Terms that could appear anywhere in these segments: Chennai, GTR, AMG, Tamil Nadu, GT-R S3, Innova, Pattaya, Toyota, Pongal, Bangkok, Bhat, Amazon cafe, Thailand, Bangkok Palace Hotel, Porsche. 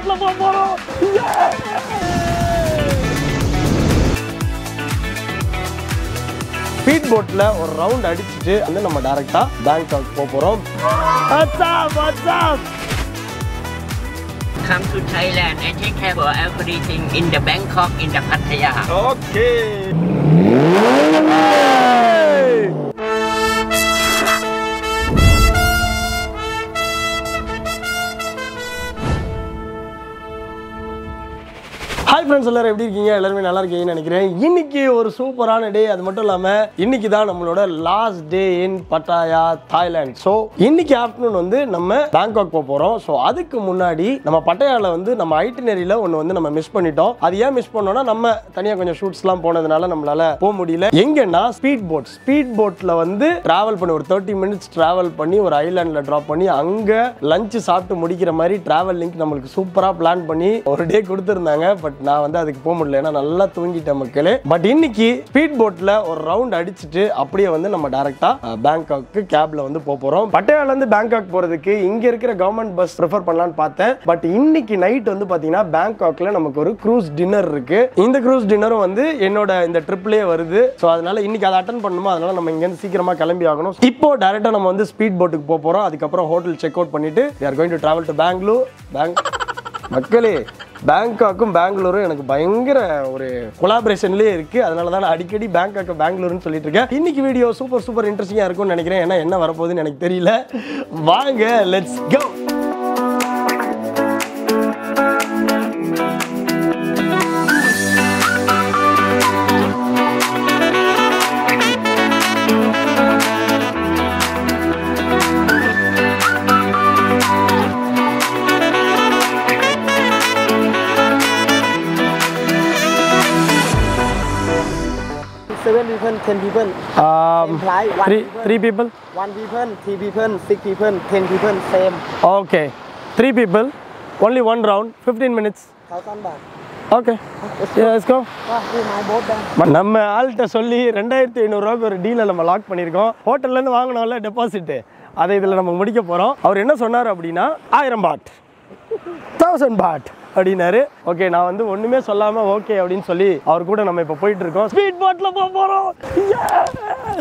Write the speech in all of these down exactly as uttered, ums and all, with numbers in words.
ஃப்ரண்ட்ல போக போறோம். ஸ்பீட் போட்ல ஒரு ரவுண்ட் அடிச்சிட்டு வந்து நம்ம டைரக்டா பாங்காக் போக போறோம். அச்சா அச்சா come to Thailand and take care of everything in the Bangkok in the Pattaya. Okay. Hi friends, all are everybody. All are all are going. I am going. Today is a super day. That means, today is our last day in Pattaya, Thailand. So, today afternoon, we are Bangkok. So, that's why we missed Pattaya. Itinerary, we missed it. That's why we missed it. We missed shoots. We couldn't go. Where? Speedboat. Speedboat. We travel for thirty minutes. Travel, drop an island. Drop there. Lunch. After travel link. We super plan. One day, but நான் வந்து அதுக்கு போக முடியல ஏன்னா நல்லா தூங்கிட்டேன் மக்களே. But இன்னைக்கு ஸ்பீட் போட்ல ஒரு ரவுண்ட் அடிச்சிட்டு அப்படியே வந்து நம்ம டைரக்டா பாங்காக்கு கேப்ல வந்து போக போறோம். பட்டாயால இருந்து பாங்காக் போறதுக்கு இங்க இருக்கிற கவர்மெண்ட் பஸ் ப்ரிஃபர் பண்ணலாம்னு பார்த்தேன். பட் இன்னைக்கு நைட் வந்து பாத்தீங்கன்னா பாங்காக்ல நமக்கு ஒரு க்ரூஸ் டின்னர் இருக்கு. இந்த க்ரூஸ் டின்னரும் வந்து என்னோட இந்த ட்ரிப்லயே வருது. சோ அதனால இன்னைக்கு அதை அட்டெண்ட் பண்ணனும். அதனால நம்ம இங்க இருந்து சீக்கிரமா கிளம்பி ஆகணும். இப்போ டைரக்டா நம்ம வந்து ஸ்பீட் போட்டுக்கு போக போறோம். அதுக்கு அப்புறம் ஹோட்டல் செக் அவுட் பண்ணிட்டு we are going to travel to Bangalore. மக்களே பாங்காக்கும் பெங்களூரும் எனக்கு பயங்கர ஒரு கொலாபரேஷன்லேயே இருக்குது. அதனால தான் நான் அடிக்கடி பாங்காக்கு பெங்களூருன்னு சொல்லிட்டு இருக்கேன். இன்னைக்கு வீடியோ சூப்பர் சூப்பர் இன்ட்ரெஸ்டிங்காக இருக்கும்னு நினைக்கிறேன். ஏன்னா என்ன வரப்போகுதுன்னு எனக்கு தெரியல. வாங்க let's go. ten people um, one three, people three people one people three people six people ten people same. Okay, three people only one round fifteen minutes one thousand baht. Okay, let's go. Yeah, let's go. நம்ம ஆள்கிட்ட சொல்லி ரெண்டாயிரத்தி ஐநூறு ரூபாய்க்கு ஒரு டீலை நம்ம lock பண்ணியிருக்கோம். ஹோட்டல்லேருந்து வாங்கினால deposit அதை இதில் நம்ம முடிக்க போகிறோம். அவர் என்ன சொன்னார் அப்படின்னா ஆயிரம் பாட் தௌசண்ட் பாட் அப்படின்னாரு. ஓகே, நான் வந்து ஒண்ணுமே சொல்லாம ஓகே அப்படின்னு சொல்லி அவர் கூட நம்ம இப்ப போயிட்டு இருக்கோம். ஸ்பீட் போட்ல போக போறோம்.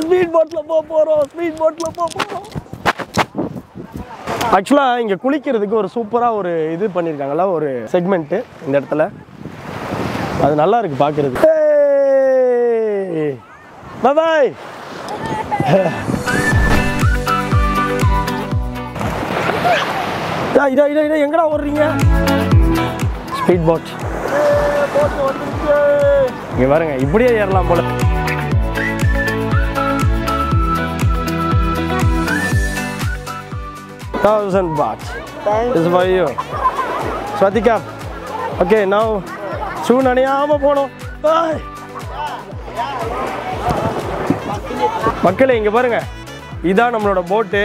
ஸ்பீட் போட்ல போக போறோம். ஸ்பீட் போட்ல போக போறோம். ஆக்சுவலா இங்க குளிக்கிறதுக்கு ஒரு சூப்பரா ஒரு இது பண்ணிருக்காங்கல்ல, ஒரு செக்மெண்ட் இந்த இடத்துல, அது நல்லா இருக்கு பாக்குறது. Bye bye. இத இத இத எங்கடா ஓடுறீங்க? ஸ்பீட் போட் போட் வந்துருச்சு. இங்க பாருங்க, இப்படியே ஏறலாம் போல. one thousand baht. This is for you. Swatika. Okay, now soon அணியாம போறோம். பை. மக்களே இங்க பாருங்க, இதான் நம்மளோட போட்.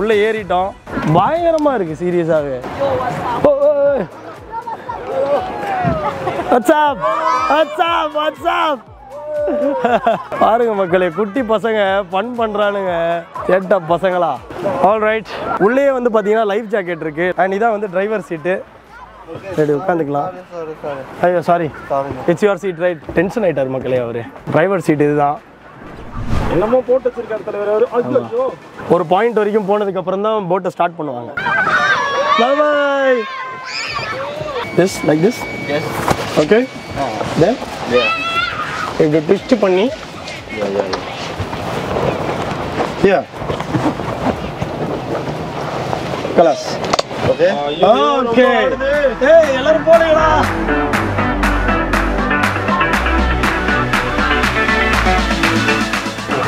உள்ள ஏறிட்டோம். பயங்கரமா இருக்கு சீரியஸாவே. What's up? What's up? What's up? பாருங்க மக்களே, குட்டி பசங்க ஃபன் பண்றானுங்க. சேட்ட பசங்களா. ஆல் ரைட், உள்ளே வந்து பாத்தீங்கன்னா லைஃப் ஜாக்கெட் இருக்கு. அண்ட் இதான் வந்து டிரைவர் சீட்டு. சரி உட்காந்துக்கலாம். ஐயோ sorry, it's your seat right. Tension ஆயிட்டார் மக்களே அவரு. டிரைவர் சீட் இதுதான். என்னமோ போட்டு வச்சிருக்காரு தலைவர் அவரு. ஐயோ, ஒரு பாயிண்ட் வரைக்கும் போனதுக்கு அப்புறம் தான் போட்டை ஸ்டார்ட் பண்ணுவாங்க. Bye bye. This like this? Yes. Okay. Oh. Then? Yeah. You just twist panni. Yeah, yeah, yeah. Yeah. Class. Okay. Oh, okay. Hey, ellarum podinga.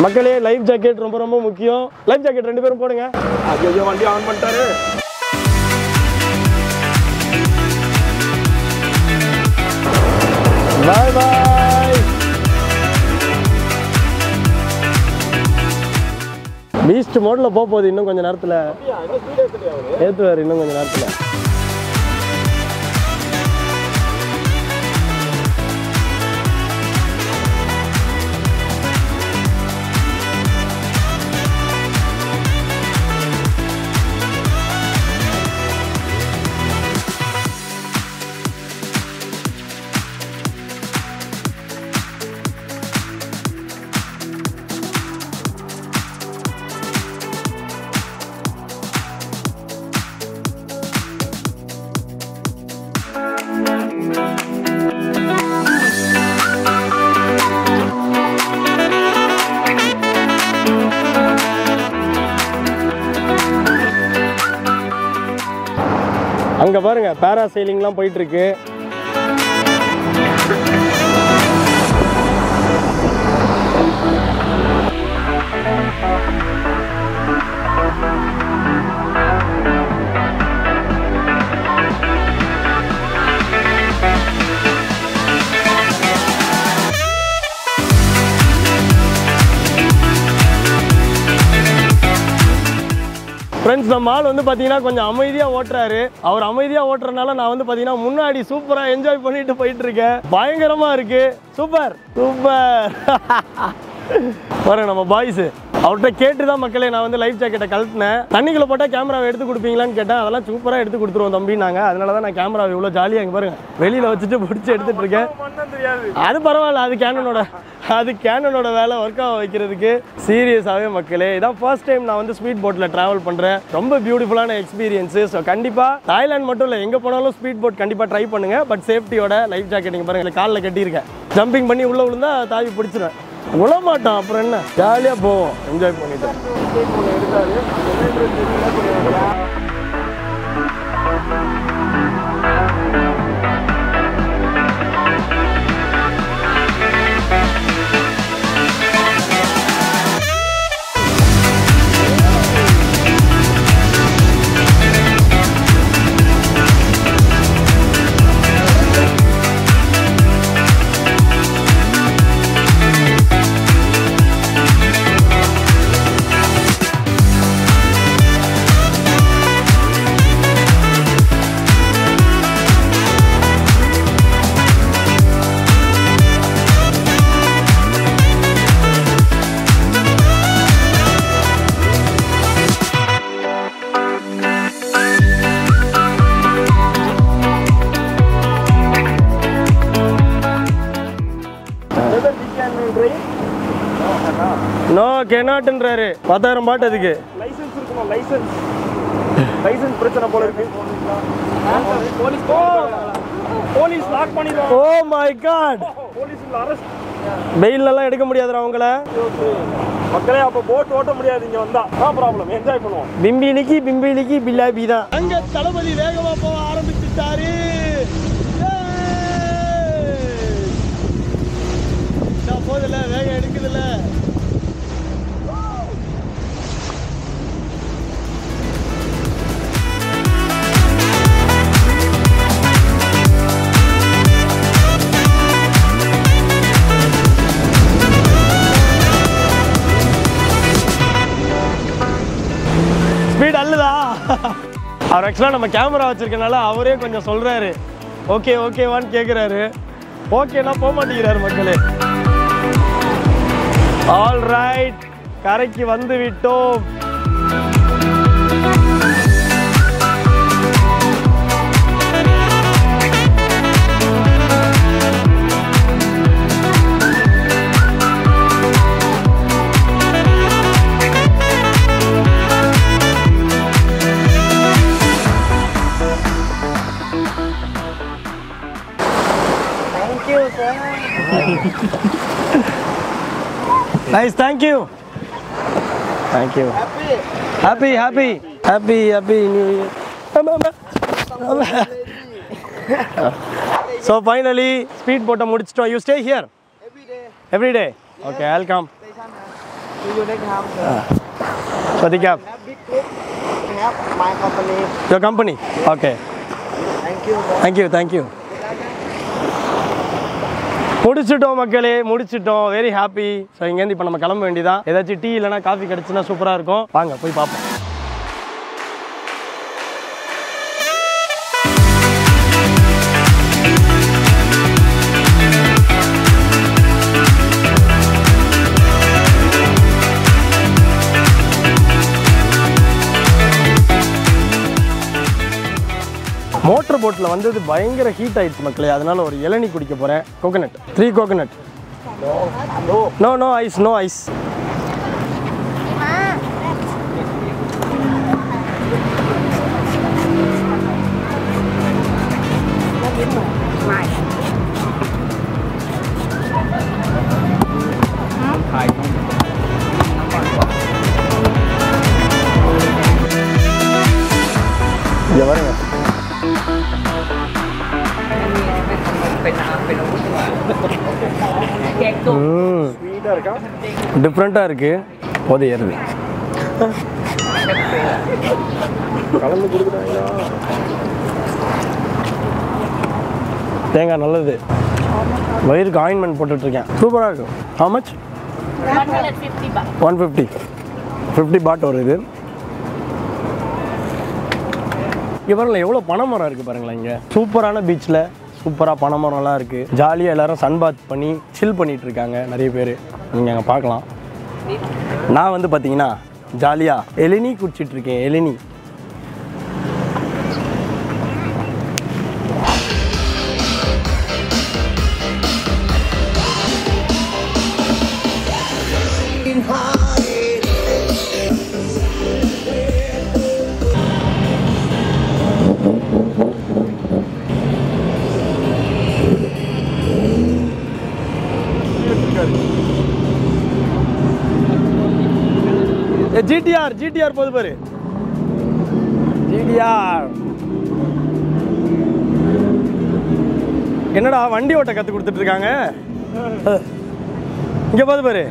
Makkale life jacket romba romba mukkiyam. Life jacket rendu perum podunga. Ayyo vandi on pannitaru. Bye bye. Beast mode la போகுது இன்னும் கொஞ்ச நேரத்துல. அப்படியே என்ன speed ஏத்துறியா அவரு? ஏத்துவார் இன்னும் கொஞ்ச நேரத்துல. பாருங்க parasailing-லாம் போயிட்டு இருக்கு. Friends, the mall வந்து பாத்தீங்கன்னா கொஞ்சம் அமைதியா ஓட்றாரு. அவர் அமைதியா ஓட்றனால நான் வந்து பாத்தீங்கன்னா முன்னாடி சூப்பரா என்ஜாய் பண்ணிட்டு போயிட்டு இருக்கேன். பயங்கரமா இருக்கு. Super super. பாருங்க நம்ம பாய்ஸ். அவர்ட்ட கேட்டு தான் மக்களே நான் வந்து லைஃப் ஜாக்கெட்டை கழட்டினேன். தண்ணிக்குள்ள போட்டா கேமராவை எடுத்து கொடுப்பீங்களான்னு கேட்டேன். அதெல்லாம் சூப்பரா எடுத்து கொடுத்துருவோம் தம்பினாங்க. அதனால தான் நான் கேமராவை இவ்வளவு ஜாலியா இங்க பாருங்க வெளியில வச்சுட்டு பிடிச்சி எடுத்துட்டு இருக்கேன். அது பரவாயில்ல, அது கேனனோட அது கேனனோட வேலை ஒர்க்காக வைக்கிறதுக்கு. சீரியஸாகவே மக்களே இதான் ஃபர்ஸ்ட் டைம் நான் வந்து ஸ்பீட் போட்டில் ட்ராவல் பண்ணுறேன். ரொம்ப பியூட்டிஃபுல்லான எக்ஸ்பீரியன்ஸு. ஸோ கண்டிப்பாக தாய்லாந்து மட்டும் இல்லை, எங்கே போனாலும் ஸ்பீட் போட் கண்டிப்பாக ட்ரை பண்ணுங்கள். பட் சேஃப்டியோட லைஃப் ஜாக்கெட் நீங்கள் பாருங்கள் காலில் கட்டியிருக்கேன். ஜம்பிங் பண்ணி உள்ளே விழுந்தா தாவி பிடிச்சிடுவேன். விழமாட்டோம் அப்புறம் என்ன, ஜாலியாக போவோம், என்ஜாய் பண்ணிட்டேன். கேனாட்ன்றாரு பத்தாயிரம் பாட்டு அதுக்கு லைசென்ஸ் இருக்குமா? லைசென்ஸ் லைசென்ஸ் பிரச்சனை போல இருக்கு. போலீஸ் போலீஸ் லாக் பண்ணிடுவாங்க. Oh my god, police arrest. Bail எல்லாம் எடுக்க முடியாதுடா அவங்களே மக்களே. அப்ப போட் ஓட்ட முடியாது இங்க வந்தா. நோ ப்ராப்ளம், என்ஜாய் பண்ணுவோம். பிம்பிலிக்கி பிம்பிலிக்கி பில்லாபி தான் அங்க தளபதி வேகமா போக ஆரம்பிச்சிட்டாரு. நான் போதல வேகம் எடுக்குதுல. அவர் ஆக்சுவலாக நம்ம கேமரா வச்சிருக்கனால அவரே கொஞ்சம் சொல்கிறாரு ஓகே ஓகேவான்னு கேட்குறாரு. ஓகேனா போக மாட்டேங்கிறாரு மக்களே. ஆல் ரைட், கரைக்கு வந்து விட்டோம். Nice, thank you. Thank you. Happy, happy, happy, happy, happy New Year. So finally, speed boat mudichitom. You stay here? Every day. Every day. Yes. Okay, I'll come. You don't have the. So the cap. Have my company. Your company. Yes. Okay. Thank you. Sir. Thank you. Thank you. முடிச்சிட்டோம் மக்களே, முடிச்சிட்டோம். Very happy. So இங்கேருந்து இப்போ நம்ம கிளம்ப வேண்டியதான். ஏதாச்சும் tea இல்லைனா காஃபி கிடச்சுன்னா சூப்பராக இருக்கும். வாங்க போய் பார்ப்போம். மோட்டர் போட்டில் வந்தது பயங்கர ஹீட் ஆயிடுச்சு மக்களே. அதனால ஒரு இளநீ குடிக்க போகிறேன். Coconut, three coconut. No no ice, no ice. இங்கே வரேங்க. Thank you. Different are okay. What the enemy? Thank another. Why is government put it again? Super. How much? one hundred fifty baht. one fifty. fifty baht or is it? You are a Panamara. Super on a beach. Super Panamara. Jolly, sunbath, pani, chill pani triganga. நீங்க பார்க்கலாம் நான் வந்து பாத்தீங்கன்னா ஜாலியா எலினி குடிச்சிட்டு இருக்கேன் எலினி G T R, G T R போது பாரு G T R என்னடா வண்டி ஓட்ட கத்து கொடுத்துட்டு இருக்காங்க இங்க பாது பாரு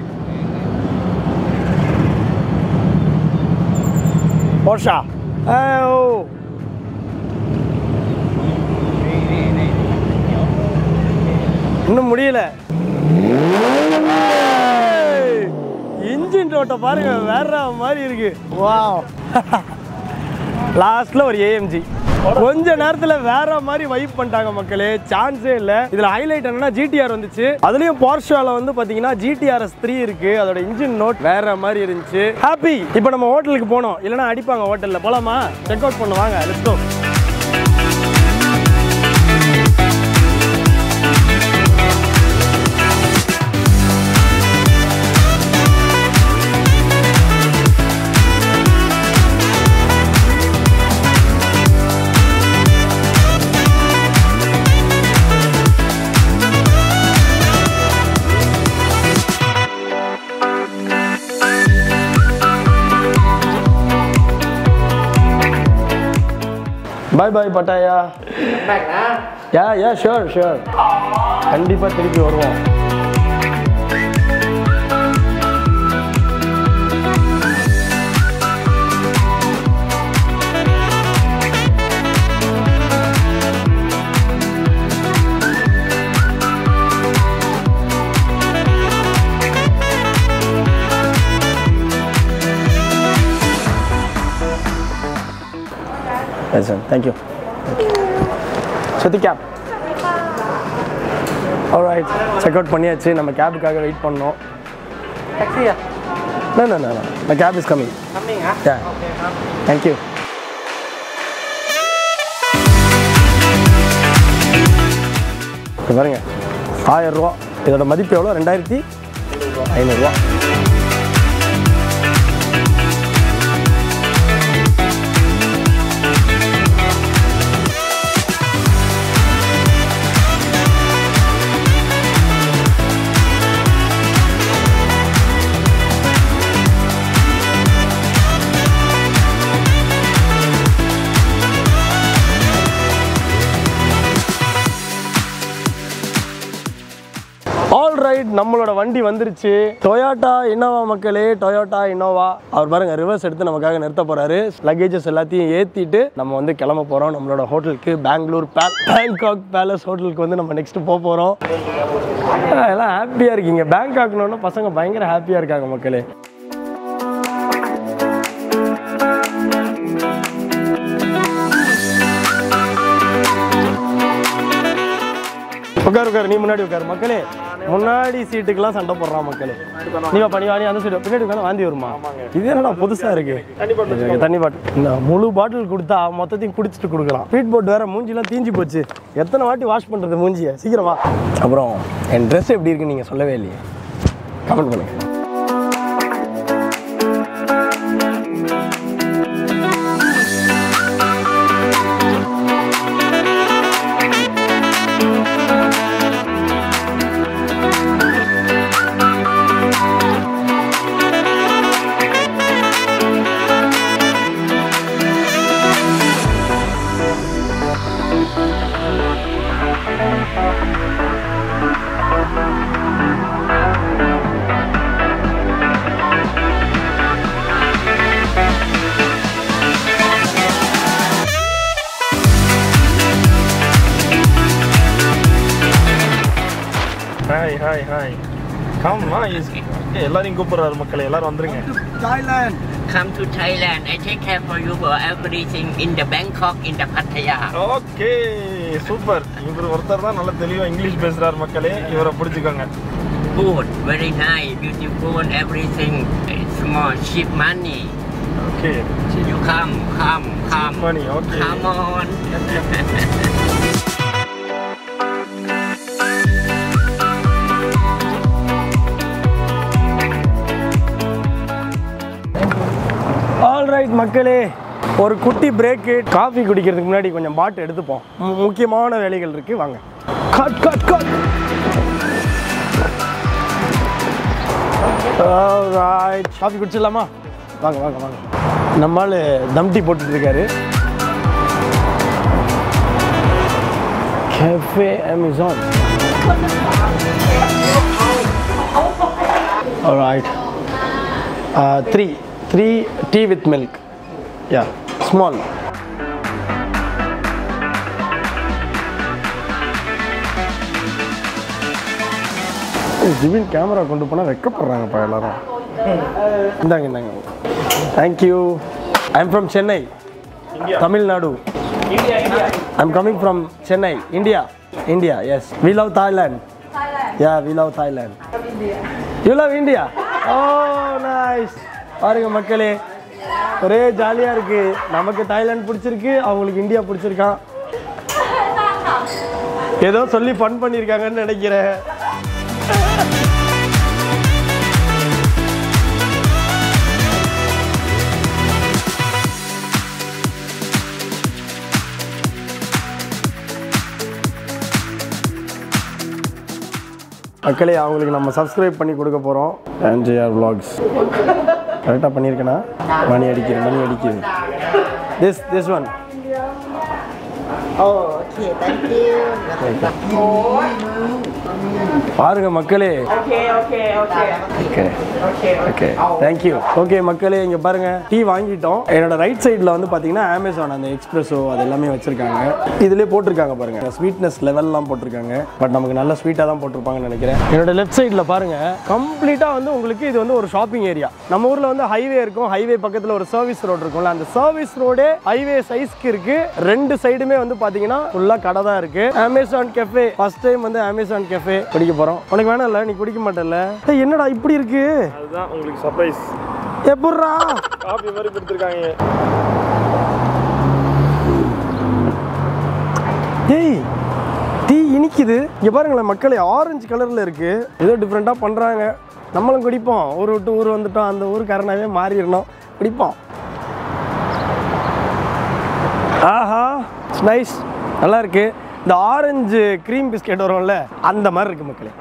Porsche ஐயோ இன்னும் முடியல ஓட்ட பாருங்க வேற மாதிரி இருக்கு வாவ் லாஸ்ட்ல ஒரு A M G கொஞ்ச நேரத்துல வேற மாதிரி வைப் பண்ணிட்டாங்க மக்களே சான்ஸே இல்ல இதுல ஹைலைட் என்னன்னா G T R வந்துச்சு அதுலயும் Porscheல வந்து பாத்தீங்கன்னா G T R S three இருக்கு அதோட இன்ஜின் நோட் வேற மாதிரி இருந்துச்சு ஹாப்பி இப்போ நம்ம ஹோட்டலுக்கு போறோம் இல்லனா அடிப்பாங்க ஹோட்டல்ல போலாமா செக் அவுட் பண்ண வாங்க let's go Bye bye Pattaya. Back now? Yeah, yeah, sure, sure. Kandi pa teri bhi Thank you. So the cab. All right. Check out. Paniyachi. Nama cab kaga wait panno. Taxi ya? No no no no. My cab is coming. Coming huh? Yeah. Okay. Thank you. Varunga. one thousand rupees. Idoda madippu evlo two thousand five hundred rupees. நம்மளோட வண்டி வந்துருச்சு Toyota Innova மக்களே Toyota Innova அவர் பாருங்க reverse எடுத்து நமக்காக நிறுத்த போறாரு லக்கேजेस எல்லாத்தையும் ஏத்திட்டு நம்ம வந்து கிளம்ப போறோம் நம்மளோட ஹோட்டலுக்கு பெங்களூர் Bangkok Palace Hotel க்கு வந்து நம்ம நெக்ஸ்ட் போக போறோம் எல்லாம் ஹாப்பியா இருக்கீங்க பாங்காக்னோனா பசங்க பயங்கர ஹாப்பியா இருக்காங்க மக்களே உட்கார் உட்கார் நீ முன்னாடி உட்கார் மக்களே முன்னாடி சீட்டுக்குலாம் சண்டை போடுறான் மக்களே நீங்க பனிவாணி அந்த சீட் பின்னாடி உட்கார்ந்து வாந்தி வருமா இது என்னடா புதுசா இருக்கு தண்ணி பாட்டில் தண்ணி பாட்டில் முழு பாட்டில் கொடுத்தா மொத்தத்தையும் குடிச்சிட்டு கொடுக்கலாம் ஸ்பீட் போட் வேற மூஞ்சிலாம் தீஞ்சி போச்சு எத்தனை வாட்டி வாஷ் பண்றது மூஞ்சியை சீக்கிரமா அப்புறம் என் ட்ரெஸ் எப்படி இருக்கு நீங்க சொல்லவே இல்லையே கமெண்ட் பண்ணுங்க We'll be right back. hi, hi, hi. Come, nice. Okay, letting go for our Makalay, Thailand. Come to Thailand. I take care for you for everything in the Bangkok, in the Pattaya. Okay, super. You were telling English based on Makalay, you are a Portugal. Good, very nice, beautiful, and everything. It's more cheap money. Okay. You come, come, come. Cheap money, okay. Come on. Alright, Makale, for a cutie break, coffee could get the money when a bot at the pond. Mukimana, illegal Rikivanga. Cut, cut, cut. Alright, coffee could chill. Lama. Vanga, vanga, vanga. Namale, dumpty put to the garage. Cafe Amazon. Alright, uh, three. Three tea with milk. Yeah, small. Jivin camera kondu pona vekka porranga pa ellarum. Indanga indanga. Thank you. I'm from Chennai. India. Tamil Nadu. India, India. I'm coming from Chennai, India. India, yes. We love Thailand. Thailand. Yeah, we love Thailand. I love India. You love India? Oh, nice. பாருங்க மக்களே ஒரே ஜாலியா இருக்கு நமக்கு Thailand பிடிச்சிருக்கு அவங்களுக்கு India பிடிச்சிருக்கான் ஏதோ சொல்லி ஃபன் பண்ணிருக்காங்கன்னு நினைக்கிறேன் மக்களே அவங்களுக்கு நம்ம சப்ஸ்கிரைப் பண்ணி கொடுக்க போறோம் A M G vlogs Correct up here, money addiction, money addiction. This, this one. Oh, okay, thank you. Okay, okay, okay. Okay, okay, okay. Thank you. Okay, Makale, you can tea. On the right side, Amazon and Expresso are the sweetness level, but we have a sweet. On the left side, complete a shopping area. We have a highway, highway a service road. And the service road is highway size. Two sides வந்து பாத்தீங்கன்னா ஃபுல்லா கடை தான் இருக்கு Amazon cafe first time வந்து Amazon cafe குடிக்க போறோம் உங்களுக்கு வேணாம்ல நீ குடிக்க மாட்டல்ல என்னடா இப்படி இருக்கு அதுதான் உங்களுக்கு சர்ப்ரைஸ் எப்பறா காபி மாதிரி கொடுத்திருக்காங்க டேய் டீ இனிக்குது இங்க பாருங்க மக்களே ஆரஞ்சு கலர்ல இருக்கு ஏதோ டிஃபரண்டா பண்றாங்க நம்மளும் குடிப்போம் ஊரு விட்டு ஊரு வந்துட்டோம் அந்த ஊரு கரனாவே மாறிறணும் குடிப்போம் ஆஹா It's nice. நல்லா இருக்கு. The orange cream biscuit வரும்ல அந்த மாதிரி இருக்கு மக்களே.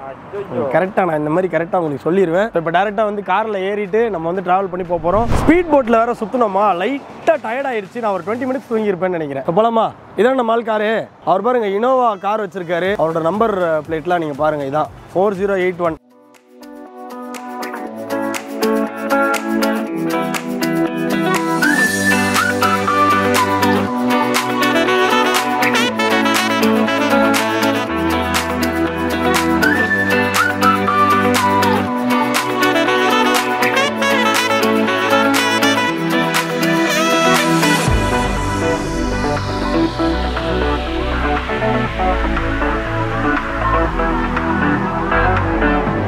கரெக்ட்டா நான் இந்த மாதிரி கரெக்ட்டா உங்களுக்கு சொல்லிருவேன். இப்போ डायरेक्टली வந்து கார்ல ஏறிட்டு நம்ம வந்து டிராவல் பண்ணி போக போறோம். ஸ்பீட் போட்ல வேற சுத்துனோமா லைட்டா டயர்ட் ஆயிருச்சு. நான் ஒரு twenty minutes தூங்கி இருப்பேன்னு நினைக்கிறேன். போலாமா? இதான் நம்ம ஆள் கார். அவர் பாருங்க Innova கார் வச்சிருக்காரு. அவரோட நம்பர் பிளேட்லாம் நீங்க பாருங்க இதான் four zero eight one. Thank you.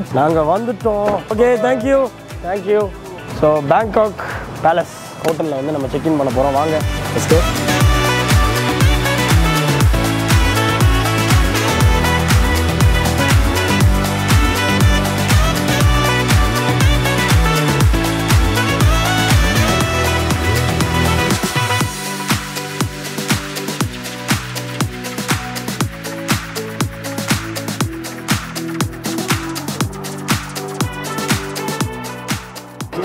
right. Nanga vanduttom. Okay, thank you. Thank you. So, Bangkok Palace Hotel la vandu nama check in panna porom vaanga. Let's go.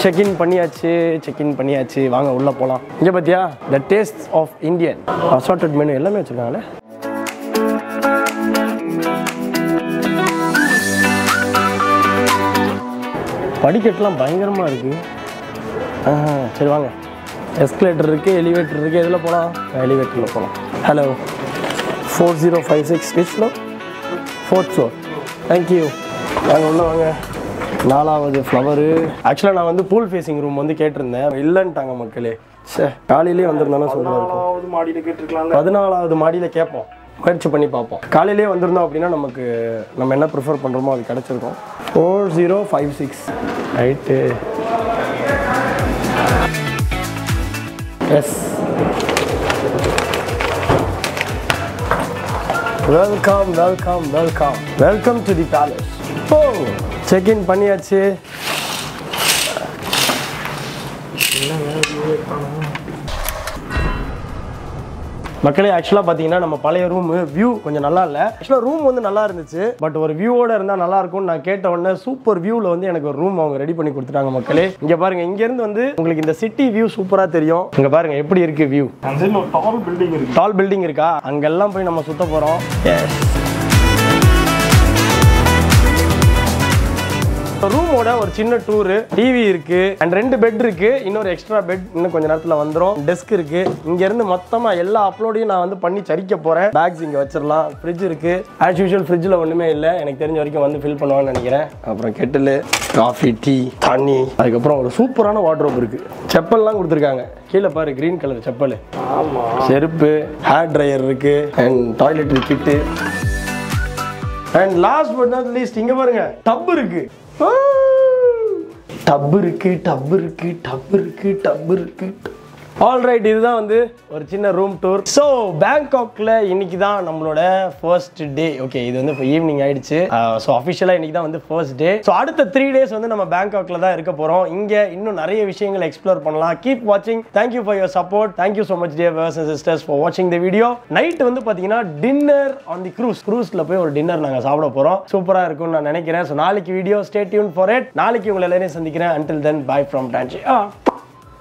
Check-in paniyachi, check-in paniyachi. Vaanga ulla polam. Inga pathiya, the taste of Indian. Assorted menu ellame vechirukanga. Padiketlam bayangarama irukku. Aha, seri vaanga. Escalator irukku, elevator irukku. Edhula polam? Elevator la polam. Hello. four zero five six which floor? Fourth floor. Thank you. Vaanga ulla vaanga. நாலாவது flower. Actually, நான் வந்து pool facing room வந்து கேட்டிருந்தேன். இல்லன்ட்டாங்க மக்களே. சே, காலையிலே வந்திருந்தானே சொல்றாரு. பதினாலாவது மாடியில கேட்டிருக்கலாம்ல. பதினாலாவது மாடியில கேப்போம். முயற்சி பண்ணி பாப்போம். காலையிலே வந்திருந்தா அப்படினா நமக்கு நம்ம என்ன பிரெஃபர் பண்றோமோ அது கிடைச்சிருக்கும். four zero five six. Right. Yes. Welcome, welcome, welcome. Welcome to the palace. Oh. Check-in பண்ணியாச்சு. மக்களே एक्चुअली பாத்தீங்கன்னா நம்ம பழைய ரூம் வியூ கொஞ்சம் நல்லா இல்ல. एक्चुअली ரூம் வந்து நல்லா இருந்துச்சு. பட் ஒரு வியூவோட இருந்தா நல்லா இருக்கும்னு நான் கேட்ட உடனே சூப்பர் வியூல வந்து எனக்கு ஒரு ரூம் அவங்க ரெடி பண்ணி கொடுத்துட்டாங்க மக்களே. இங்க பாருங்க இங்க இருந்து வந்து உங்களுக்கு இந்த சிட்டி வியூ சூப்பரா தெரியும். இங்க பாருங்க எப்படி இருக்கு வியூ. அங்க ஒரு டால் பில்டிங் இருக்கு. டால் பில்டிங் இருக்கா? அங்க எல்லாம் போய் நம்ம சுத்த போறோம். எஸ். ரூமோட ஒரு சின்ன டூர் டிவி இருக்கு அண்ட் ரெண்டு பெட் இருக்கு இன்னொரு எக்ஸ்ட்ரா பெட் இன்னும் கொஞ்ச நேரத்துல வந்துரும் டெஸ்க் இருக்கு இங்க இருந்து மொத்தமா எல்லா அப்லோடையும் நான் வந்து பண்ணி சரிக்க போறேன் பேக்ஸ் இங்க வச்சிரலாம் ஃப்ரிட்ஜ் இருக்கு as usual ஃப்ரிட்ஜ்ல ஒண்ணுமே இல்ல எனக்கு தெரிஞ்ச வரைக்கும் வந்து ஃபில் பண்ணுவான்னு நினைக்கிறேன் அப்புறம் கெட்டில் காபி டீ தண்ணி அதுக்கு அப்புறம் ஒரு சூப்பரான வார்ட்ரோப் இருக்கு செப்பல்லாம் கொடுத்திருக்காங்க கீழ பாரு கிரீன் கலர் செப்பல் ஆமா செருப்பு ஹேர் ட்ரையர் இருக்கு and toiletry kit and last but not least இங்க பாருங்க டப் இருக்கு டப் இருக்கு டப் இருக்கு டப் இருக்கு டப் இருக்கு ஆல்ரைட் இதுதான் வந்து ஒரு சின்ன ரூம் டூர் ஸோ பேங்காக்ல இன்னைக்கு தான் நம்மளோட ஃபர்ஸ்ட் டே ஓகே இது வந்து இப்போ ஈவினிங் ஆயிடுச்சு ஸோ அஃபிஷியலாக இன்னைக்கு தான் வந்து ஃபர்ஸ்ட் டே ஸோ அடுத்த த்ரீ டேஸ் வந்து நம்ம பேங்காக்ல தான் இருக்க போகிறோம் இங்கே இன்னும் நிறைய விஷயங்களை எக்ஸ்ப்ளோர் பண்ணலாம் கீப் வாட்சிங் thank you for your support thank you so much dear viewers and sisters for வாட்சிங் தி வீடியோ நைட் வந்து பார்த்தீங்கன்னா டின்னர் ஆன் தி க்ரூஸ் க்ரூஸில் போய் ஒரு டின்னர் நாங்கள் சாப்பிட போகிறோம் சூப்பராக இருக்கும்னு நான் நினைக்கிறேன் ஸோ நாளைக்கு video stay tune for it நாளைக்கு உங்களை எல்லாரையும் சந்திக்கிறேன் அன்டில் தென் பை ஃப்ரம் டான்ஜி